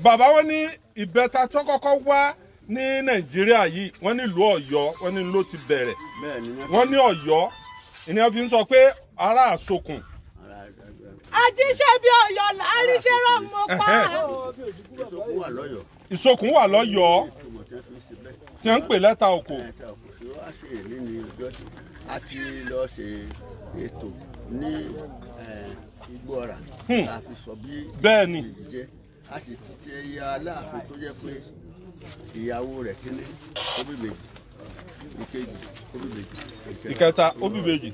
Bàbá wọn ní ìbẹta tó kọ́kọ́ wá ní Nàìjíríà yìí, wọ́n ní ìlú Ọ̀yọ́, wọ́n ní ló ti bẹ̀rẹ̀. Wọ́n ní Ọ̀yọ́. Ìní wọn fi ń sọ pé ará àsokùn. Àjíṣẹ́ bí Ọ̀yọ́ àríṣẹ́ rán mo pa. Ìsokùn wà lọ́yọ̀ọ́ tí wọ́n ń pè lẹ́ta oko. A ti lọ ṣe ètò ní Igbó Ọ̀rà la fi sọ bí ìjẹ́ a sì ti ṣe ẹyẹ Aláàfin tó jẹ́ pé ìyàwó rẹ̀ kíní ó bí méjì. Ìkẹta obìbejì.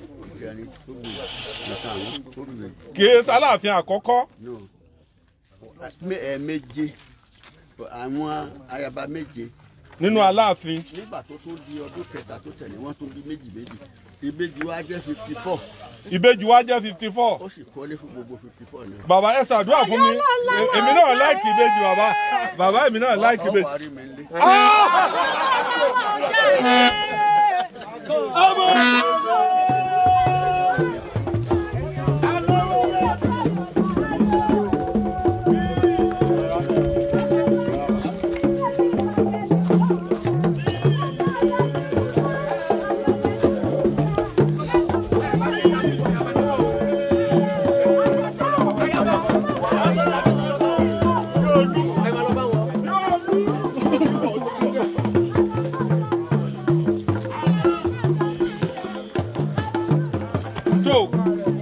Kìí sálàfin àkọ́kọ́. Méje àwọn ayaba méje. Nínú Aláàfin. Nígbà tó tó di ọdún kẹta tó tẹ̀lé wọ́n tó di méjì méjì. Ìbejì wa jẹ́ fifty four. Ìbejì wa jẹ́ fifty four. Ó sì kọ́lé fún gbogbo fifty four náà. Bàbá ẹ ṣàdúrà fún mi. Èmi náà láìkì ìbejì bàbá. Bàbá èmi náà láìkì ìbejì. Ọ̀pọ̀ àrí mi lé.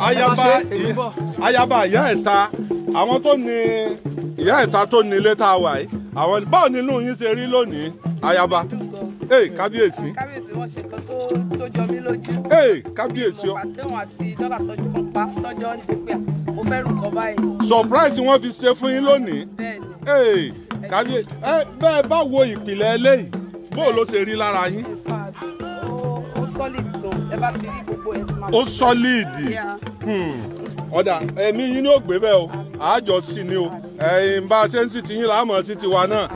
Ayaba ayaba ìyá ẹ̀ta àwọn tó ní ìyá ẹ̀ta tó ní ilé tá a wà yìí àwọn báwo nínú yín ṣe rí lónìí ayaba ee kábíyèsí. Kábíyèsí wọn ṣe nǹkan tó jọ mí lójú. Ee kábíyèsí ọ. Bàtẹ́ wọn àti dọ́là tọ́jú kan pa tọ́jọ́ ń di pé mo fẹ́ rú nǹkan báyìí. Surprise wọn fi ṣe fún yín lónìí. Bẹ́ẹ̀ni. Ee kábíyèsí bẹ́ẹ̀ bá wo ìpìlẹ̀ eléyìí bó ló ṣe rí lára yín. Ó solid gan ẹ bá ti rí gbogbo ẹ ti máa. Ó solid. Ọ̀dà ẹ̀mí yín ní ògbé bẹ́ẹ̀ o àjọ sí ni o ẹ̀yìn bá a ṣe ń sì ti yín láàmú sí tiwa náà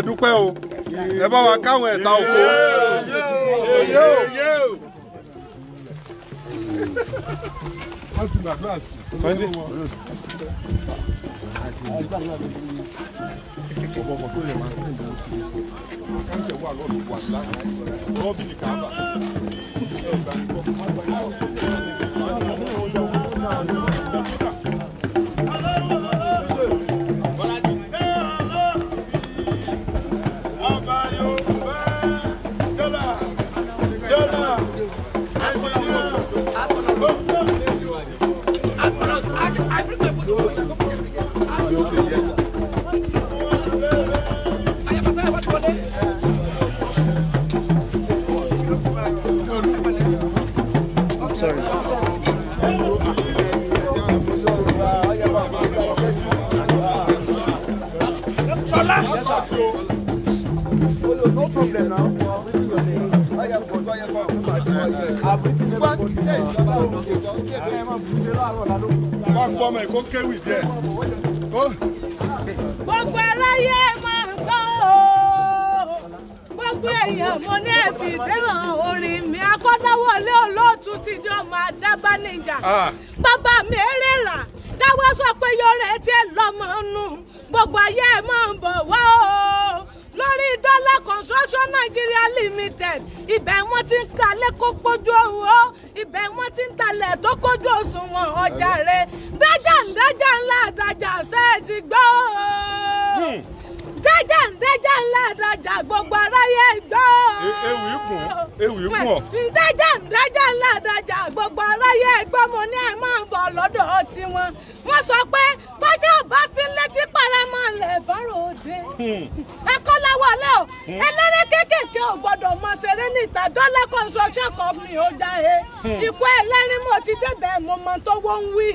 àdúpẹ́ o ẹ bá wa káwọn ẹ̀ta oko. Gbogbo aráyé máa ń gbọ́ ooo, gbogbo èèyàn mo ní ẹ̀fì ìbéèrè orin mi, akọ́dáwọlé olóòtú ti di ọmọ Adábánijà. Bàbá mi eré rà, dáwọ́ sọ pé yọrẹ tí ẹ lọ́mọ nù, gbogbo ayé máa ń bọ̀ wá ooo, lórí Dollar Construction. Oyo Nigeria Limited. Ibẹ̀ wọ́n ti ń talẹ̀ kó pójú ọ̀hún o. Ibẹ̀ wọ́n ti ń talẹ̀ tó kójú òṣùwọ̀n ọjà rẹ̀. Dájà ń dájà ńlá àdájà ṣe é ti gbọ́ o. Dájà ń dájà ńlá àdájà gbogbo aráyé gbọ́ o. Ewì gùn, ewì gùn ọ̀. Dájà ń dájà ńlá àdájà gbogbo aráyé gbọ́ mo ní ẹ̀ máa ń bọ̀ lọ́dọ̀ ọtí wọn. Wọ́n sọ pé tọ́jà bá sí létí paramọ́ lẹ̀ bọ́rọ̀ òde. Akọ́láwọlé o, eléré kéékèèké ò gbọ́dọ̀ mọ ṣeré níta Dollar Construction Company ó jáde. Ikú ẹlẹ́rìí mo ti débẹ̀ mo mọ tó wọ́n ń wí.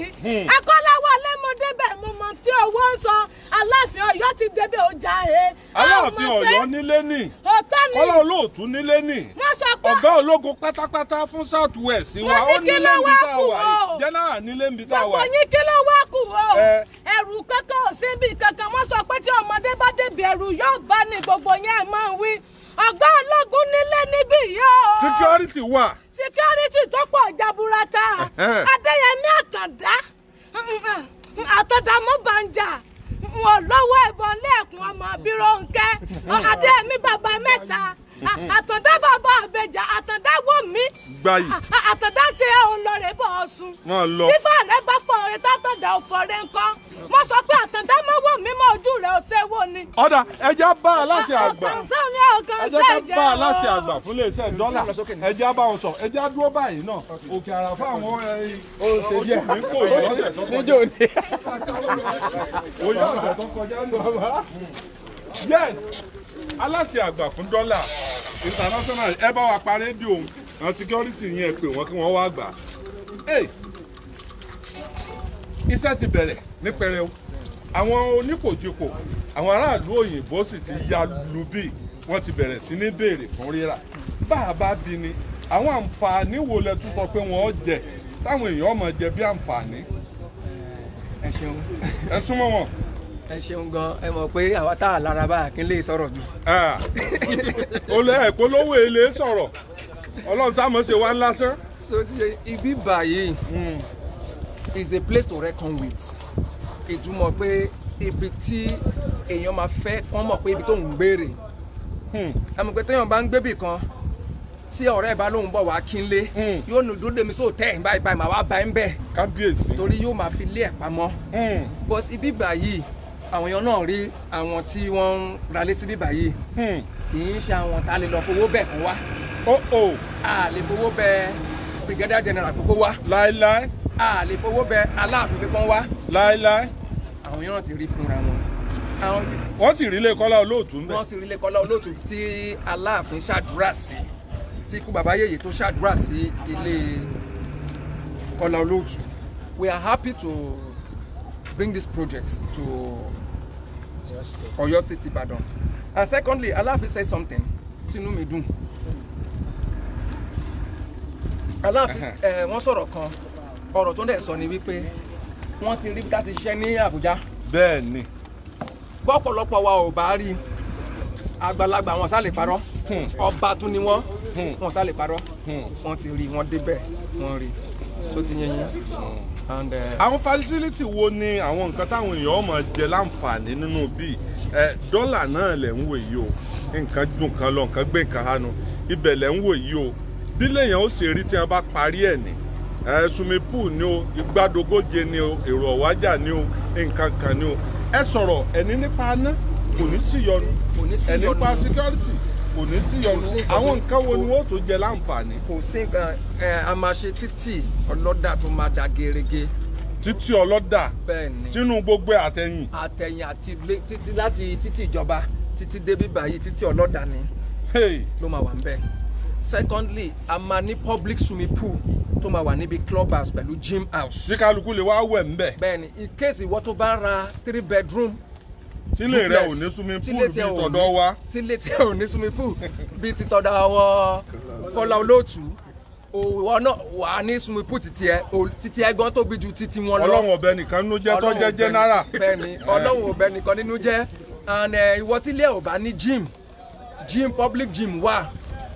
Akọ́láwọlé mo débẹ̀ mo mọ tí owó ń sọ. Aláàfin Ọ̀yọ́ ti débẹ̀ ó jáde. Aláàfin Ọ̀yọ́ nílé nì. Ọ̀tọ́ ni. Kọ́lá olóòtú nílé nì. Wọ́n sọ pé ọ̀gá ológun pátápátá fún South West wa ó nílé níbi tá a wà yìí. Jẹ́nẹ́rà nílé níbi tá a wà yìí. Ẹ̀rù kankan ò síbi kankan wọ́n sọ pé tí ọmọdé bá débi ẹ̀rù yóò bá ní gbogbo yẹn máa ń wí. Ọ̀gá ológun nílé níbí yóò. Security wà. Security tó pọ̀ jaburata. Adéyẹmí Àtàndá Àtàndá Mọ́bànjà wọn lọ́wọ́ ìbọn lẹ́ẹ̀kún ọmọ bíró ńkẹ́. Adéyẹmí bàbá mẹ́ta. Àtàndá bàbá àbẹ̀jà Àtàndá wò mí. Gbayì. Àtàndá ṣe òun lọ rẹ̀ bọ̀ ọ̀sùn. Wọ́n lọ. Fífà rẹ̀ gbọ́ fọ̀rẹ̀ tátàndá ò fọ̀rẹ̀ ńkọ́. Mo sọ pé Àtàndá máa wò mí mọ́ ojú rẹ̀ ọ̀sẹ̀ wo ni. Ọ̀dà ẹja bá aláṣẹ àgbà. Ẹja bá aláṣẹ àgbà fún iléeṣẹ́ dọ́là. Ẹja bá wọn sọ. Ẹja dúró báyìí náà. Òkè àràfà àwọn oṣèjì mi kò yọ ọ̀sẹ̀ tó kọjá. Oyè ọ̀sẹ̀ tó kọjá ló wá. Yes. Aláṣẹ àgbà fún Dollar International ẹ bá wa pa rédíò òun àwọn security yẹn pé wọn kí wọn wá gbà. Iṣẹ́ ti bẹ̀rẹ̀ ní pẹrẹu àwọn oníkòjìpò àwọn aráàlú òyìnbó sì ti ya lu bí wọ́n ti bẹ̀rẹ̀ sí ní béèrè fún rírà. Bá a bá bí ni àwọn àǹfààní wo lẹ tún sọ pé wọ́n jẹ táwọn èèyàn máa jẹ bí àǹfààní. Ẹ ṣeun. Ẹ súnmọ́ wọn. Ẹ ṣeun gan, ẹ mọ̀ pé àwa tá a lára bá kí n lè sọ̀rọ̀ jù. Olè ìpolówó èlé sọ̀rọ̀ Ọlọ́run sáàmù ṣe wá lásán. So ibi báyìí is a place to reckon with. Ìtumọ̀ pé ibi tí èèyàn máa fẹ́ kán mọ̀ pé ibi tó ń gbére. Àmọ́ pé téèyàn bá ń gbébì kan tí ọ̀rẹ́ ẹ̀ bá lóun bọ̀ wá kí n lé yóò nu dúró dèmi sóò tẹ́ ẹ̀ báyìí báyìí màá wá bá ẹ̀ ń bẹ̀. Kábíyèsí. Torí yóò máa fi lé ẹ̀ pamọ́. But ibi báyìí àwọn èèyàn náà rí àwọn tí wọ́n ń ralé sí bíbà yìí kì í ṣe àwọn tá a lè lọ fowó bẹ̀ kó wá. A lè fowó bẹ̀ brigadier general kó wá. Láíláí. A lè fowó bẹ̀ aláàfin pé kán wá. Láíláí. Àwọn èèyàn ti rí fúnra wọn. Wọ́n sì rí ilé Kọ́lá Olóòtú ń bẹ̀. Wọ́n sì rí ilé Kọ́lá Olóòtú tí aláàfin ṣàdúrà sí tí ikú bàbá Yèyé tó ṣàdúrà sí ilé Kọ́lá Olóòtú. We are happy to bring this project to Oyo State, Ibadan. And secondly, Alaafin said something. Tinu mi dun. Alaafin eh wọ́n sọ̀rọ̀ kan. Ọ̀rọ̀ tó nde sọ ni wípé wọ́n ti rí bí ta ti ṣe ní Abuja. Bẹ́ẹ̀ ni. Bọ́pọ̀lọpọ̀ wa ò bá rí àgbàlagbà wọn sá lè parọ́. Ọba tún ni wọ́n. Wọn sá lè parọ́. Wọ́n ti rí wọn débẹ̀, wọ́n rí. So ti yẹn yẹn. And àwọn facility wo ni àwọn nǹkan táwọn èèyàn máa jẹ láǹfààní nínú bíi Dollar náà lẹ̀ ń wò yìí o nǹkan dùn kan lọ nǹkan gbé nǹkan hanu ibẹ̀ lẹ̀ ń wò yìí o bí lèèyàn ó ṣe rí tí wọ́n bá parí ẹ̀ ní swimming pool ni o ìgbàdógóje ni o èrò ọ̀wájà ni o nǹkan kan ni o ẹ sọ̀rọ̀ ẹni nípa aná kò ní sí yọnu ẹni nípa security kò ní sí yọnu àwọn nǹkan wo ni wọ́n tó jẹ láǹfààní. Kò sí nǹkan ẹ a máa ṣe títì ọlọ́dà tó máa dà gerege. Títì ọlọ́dà sínú gbogbo àtẹ̀yìn. Àtẹ̀yìn àti títí láti títì ìjọba títí débí báyìí títì ọlọ́dà ni ló máa wà ń bẹ̀. Secondly, a máa ní public swimming pool tó máa wà níbi club house pẹ̀lú gym house. Tí kálukú lè wá wẹ̀ ń bẹ̀. Bẹ́ẹ̀ni, in case ìwọ tó bá ra three bedroom. Tílé rẹ ò ní swimming pool bíi tọ̀dọ̀ wa. Tílé tí ò ní swimming pool bíi ti tọ̀dọ̀ àwọn Kọ́lá Olóòtú. Òwò náà wà á ní swimming pool títí ẹ títí ẹ gan tóbi ju títí wọn lọ. Ọlọ́run ọ̀bẹ nìkan nínú jẹ́ tó jẹ́ general. Bẹ́ẹ̀ni Ọlọ́run ọ̀bẹ nìkan nínú jẹ́ and ìwọ tílé ẹ̀ ò bá ní gym gym public gym wà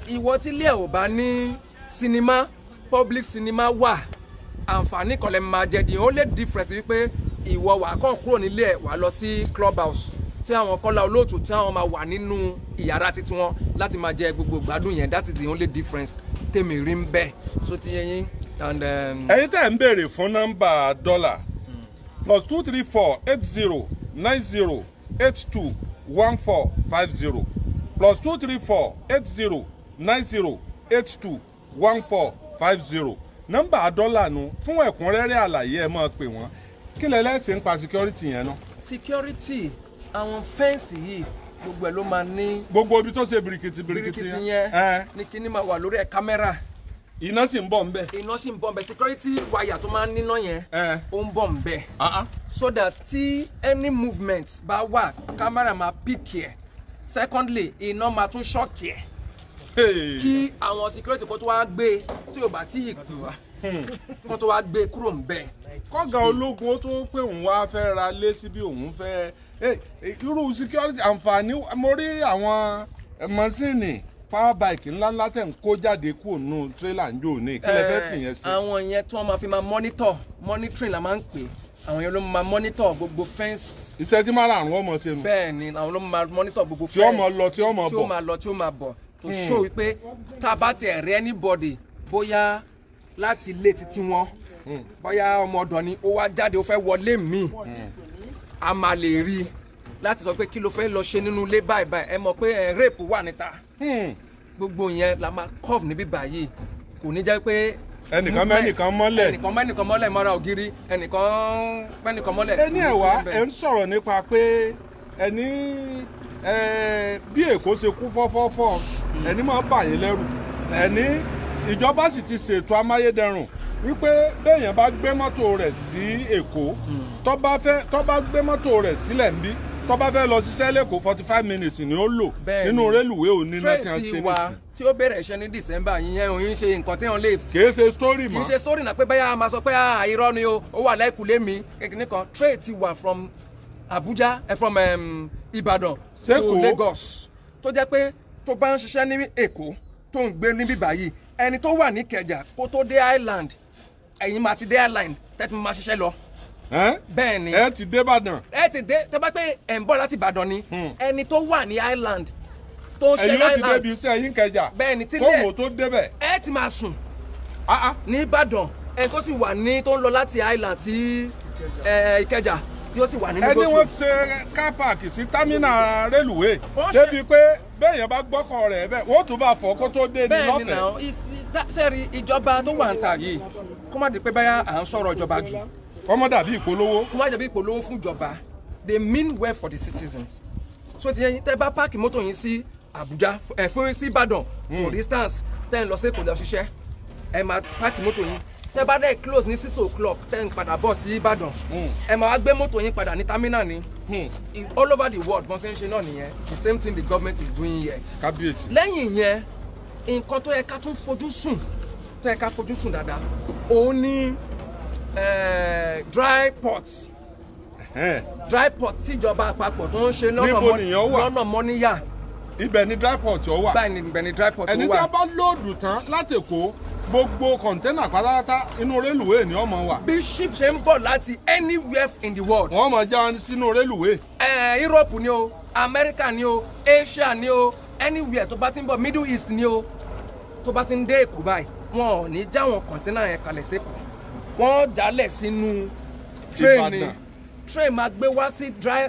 ìwọ tílé ẹ̀ ò bá ní cinema public cinema wà àǹfààní kan lè máa jẹ the only difference wípé ìwọ wà kàn kúrò nílé ẹ wà lọ sí club house tí àwọn Kọ́lá Olóòtú tí àwọn máa wà nínú ìyàrá títí wọn láti máa jẹ gbogbo gbádùn yẹn. That is the only difference tèmi rí ń bẹ. So ti yẹn and ẹ̀yin tẹ́ ń béèrè fún number Dollar plus two three four eight zero nine zero eight two one four five zero plus two three four eight zero nine zero eight two one four five zero number Dollar nu fún ẹ̀kúnrẹ́rẹ́ àlàyé ẹ máa pè wọ́n. Kí lẹ lè ṣe nípa security yẹn náà? Security àwọn fẹ́ǹsì yìí gbogbo ẹ̀ ló máa ní. Gbogbo ibi tó ṣe bìrìkìtì bìrìkìtì yẹn ní kíní máa wà lórí ẹ̀ kámẹ́rà. Iná sì ń bọ̀ ń bẹ̀. Iná sì ń bọ̀ ń bẹ̀. Security wire tó máa ń níná yẹn ó ń bọ̀ ń bẹ̀. So that tí any movement bá wà kámẹ́rà máa pick ẹ̀. Secondly iná máa tún shock ẹ̀. Kí àwọn security kó tó wá gbé tí yóò bá tí kó tó wá gbé kúrò ń bẹ̀. Kọ́gà ológun ó tó pé òun wá fẹ́ ra lé síbi òun fẹ́ irú security àǹfààní mo rí àwọn mọ́sìnì power bike ńláńlá tẹ̀ ń kó jáde kúrò nù tírélà ń jò ní ìkílẹ̀ fẹ́ pè yẹn sí. Àwọn yẹn tí wọ́n máa fi máa monitor monitoring la máa ń pè àwọn yẹn ló máa monitor gbogbo fence. Iṣẹ́ tí márùn-ún ọmọ ṣe nù. Bẹ́ẹ̀ni àwọn ló máa monitor gbogbo fence tí ó máa lọ tí ó máa bọ̀ tí ó máa lọ tí ó máa bọ̀ tó show wípé tá a bá tiẹ̀ rí anybody bóyá láti ilé títí wọn bóyá ọmọ ọ̀dọ̀ ni ó wá jáde ó fẹ́ wọlé mi a máa lè rí láti sọ pé kí ló fẹ́ lọ ṣe nínú ilé báyìí báyìí ẹ mọ̀ pé rape wà níta gbogbo yẹn la máa curve níbí báyìí kò ní jẹ́ pé ẹnìkan mẹ́nìkan mọ́lẹ̀ ẹnìkan mẹ́nìkan mọ́lẹ̀ mọ́ra ògiri ẹnìkan mẹ́nìkan mọ́lẹ̀. Ẹni ẹ̀wá ẹ ń sọ̀rọ̀ nípa pé ẹni bí Èkó ṣe kú fọ́fọ́fọ́ ẹni máa bà yín lẹ́rù ẹni ìjọba sì ti ṣètò amáyédẹrùn wípé béèyàn bá gbé mọ́tò rẹ̀ sí Èkó tó bá fẹ́ tó bá gbé mọ́tò rẹ̀ sílẹ̀ níbí tó bá fẹ́ lọ ṣiṣẹ́ lÉkòó forty five minutes ni ó lò nínú rélùwéè òní náà tí wọ́n ṣe nìyí. Tí ó bẹ̀rẹ̀ iṣẹ́ ní December yìnyẹn òun ṣe nǹkan tí wọ́n lè. Kì í ṣe story mọ́. Kì í ṣe story náà pé báyà máa sọ pé irọ́ ni o ó wà lẹ́kùlé mi kékeré kan trade ti wà from Abuja eh, from um, Ibadan to Lagos tó jẹ́ pé tó bá ń ṣiṣẹ́ ní Èkó tó ń gbé níbí báyìí ẹni tó wà ní Ìkẹjà kó tó dé Island ẹ̀yin máa ti dé airline tẹ́tí máa ṣiṣẹ́ lọ. Bẹ́ẹ̀ ni ẹ ti dé Ìbàdàn. ẹ ti dé tẹ́ bá pé ẹ̀ ń bọ̀ láti Ìbàdàn ni ẹni tó wà ní Island tó ń ṣe Island. Ẹ̀yin ó ti débi iṣẹ́ ẹ̀yin Ìkẹjà kóòwò tó débẹ̀. Ẹ ti máa sùn ní Ìbàdàn ẹni tó sì wà ní tó ń lọ láti Island sí Ìkẹjà yóò sì wà nínú gbòòsùn. Ẹni wọ́n ṣe car park sí terminal railway débi pé bẹ́ẹ̀ yẹn bá gbọ́kọ̀ rẹ̀ bẹ́ẹ̀ wọ́n tún bá fọ́ kó tó dé ní lọ́fẹ̀ẹ́. Bẹ́ẹ̀ ni náà sẹ́ẹ̀rì ìjọba tó wà ń ta yìí kó má di pé báyà à ń sọ̀rọ̀ ìjọba jù. Kó má dàbí ìpolówó. Kó má dàbí ìpolówó fún ìjọba. They mean well for the citizens. So ti yẹn tẹ́ bá páàkì mọ́tò yín sí Abuja ẹ̀ fún sí Ìbàdàn for instance tẹ́ ń lọ sí Èkó ṣiṣẹ́ ẹ máa páàkì mọ́tò yín tẹ́ bá dẹ̀ close ní six o'clock tẹ́ ń padà bọ̀ sí Ìbàdàn ẹ máa wá gbé mọ́tò yín padà ní terminal ni all over the world bọ́n ṣe ń ṣe náà nìyẹn the same thing the government is doing here. Kábíyèsí. Lẹ́yìn yẹn nǹkan tó yẹ ká tún fojú sùn tó yẹ ká fojú sùn dáadáa òun ní dry port dry port tíjọba àpapọ̀ tó ń ṣe lọ́nà mọ́níyà. Ibẹ̀ ni dry port ó wà. Báyìí ibẹ̀ ni dry port ó wà. Ẹni tí a bá lóòdù tán láti Èkó gbogbo kọ̀ńténà pátápátá inú rélùwéè ni ọmọ wà. Bí ship ṣe ń bọ̀ láti anywhere in the world. Wọ́n máa já sínú rélùwéè. Europe ni o, America ni o, Asia ni o, anywhere tó bá ti ń bọ̀ Middle East ni o. Tó bá ti ń dé Èkó báyìí wọn ò ní já wọn kọ̀ńténà yẹn kalẹ̀ sẹ́kọ̀ọ́ wọ́n jálẹ̀ sínú tírẹ́ẹ̀nì tírẹ́ẹ̀nì máa gbé wá sí dry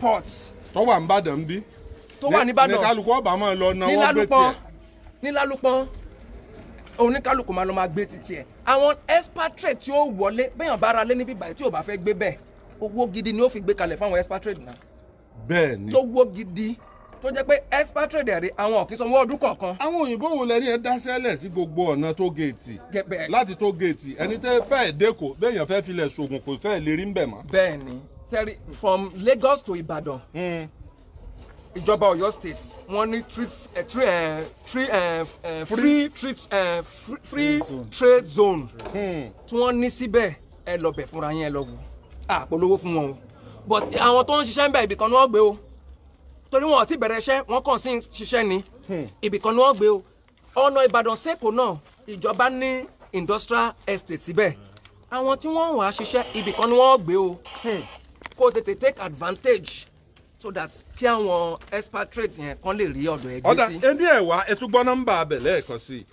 port. Tó wà ní Ìbàdàn bí. Tó wà ní Ìbàdàn ní kálukú ọba máa lọ náwó gbé tiẹ̀. Ní lálùpọ̀n oníkálukú máa lọ máa gbé ti tiẹ̀ àwọn expatriate tí ó wọlé bẹ́yàn bá ra lé níbí báyìí tí ò bá fẹ́ gbé bẹ́ẹ̀ owó gidi ni ó fi gbé kalẹ̀ fáwọn expatriate náà. Bẹ́ẹ̀ ni. Tó wó gidi tó jẹ́ pé expatriate rẹ̀ àwọn òkè sanwó ọdún kọ̀ọ̀kan. Àwọn òyìnbó wo lẹ́ni ẹ dáṣẹ́lẹ̀ sí gbogbo ọ̀nà tó géètì láti tó géètì ẹni tẹ́ fẹ́ dẹ́kọ̀ béèyàn fẹ́ filẹ̀ ṣoògùn kò fẹ́ lè rí ń bẹ̀ mọ́. Bẹ́ẹ̀ni sẹ́rí from Lagos to Ibadan ìjọba Ọ̀yọ́ state wọ́n ní free trade zone tí wọ́n ní síbẹ̀ ẹ lọ bẹ̀ fúnra yẹn lọ wò àpolówó fún wọn o but àwọn tó ń ṣiṣẹ́ ń bẹ̀ ibìkan ni wọ́n gbé o torí wọn ò ti bẹ̀rẹ̀ iṣẹ́ wọn kàn sí ṣiṣẹ́ ni ibìkan ni wọ́n gbé o ọ̀nà Ìbàdàn sẹ́kọ̀ọ́ náà ìjọba ní industrial estate síbẹ̀ àwọn tí wọ́n wàá ṣiṣẹ́ ibìkan ni wọ́n gbé o kó tètè take advantage so that kí àwọn expatriate yẹn kan lè rí ọ̀dọ̀ ẹgbẹ́ sí. Ọ̀dà ẹni ẹ̀ wá ẹ tún gbọ́ nọ́mbà abẹ̀ lẹ́ẹ̀kan sí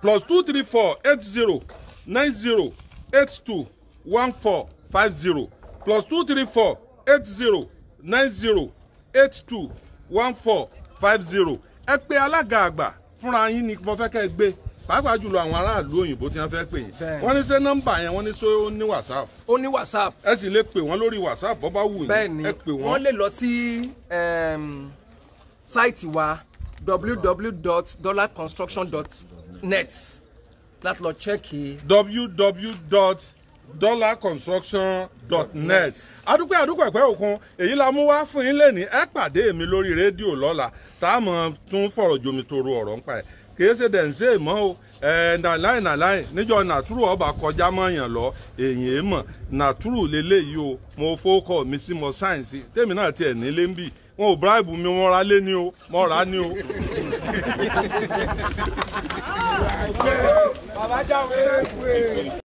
plus two three four eight zero nine zero eight two one four five zero plus two three four eight zero nine zero eight two one four five zero. Ẹ pé alága àgbà fúnra yín ni mo fẹ́ kẹ́ ẹ gbé. Pàápàá jùlọ àwọn aráàlú òyìnbó tí wọ́n fẹ́ pè yín. Wọ́n ní ṣé nọ́mbà yẹn wọ́n ní ṣé ó ní WhatsApp. Ó ní WhatsApp. Ẹ sì lè pè wọ́n lórí WhatsApp bó bá wù yín. Bẹ́ẹ̀ni wọ́n lè lọ sí sáìtì wa w w w dot dollar construction dot net láti lọ chẹ́kì. w w w dot dollar construction dot net adúpẹ́ adúpẹ́ ẹ̀pẹ́ òkun èyí la mú wá fún yín lẹ́ni ẹ pàdé mi lórí rédíò lọ́la tá a mọ̀ tún fọ̀rọ̀ jomi toro ọ̀rọ̀ ń pa ẹ̀ kìí ṣe dẹ̀ǹsẹ̀ mọ́ o nàìláì nàìláì níjọ nàtúrù ọba kọjá mọ́yàn lọ èyìn èèmọ̀ nàtúrù lélẹ́yìí o mo fọ́kọ̀ mi sí mo sáyẹ̀nsì tèmi náà tiẹ̀ nílé ń bì wọn ò bíráìbù mi wọn ra lé ní o mo rà ní o. bàbá jáwé.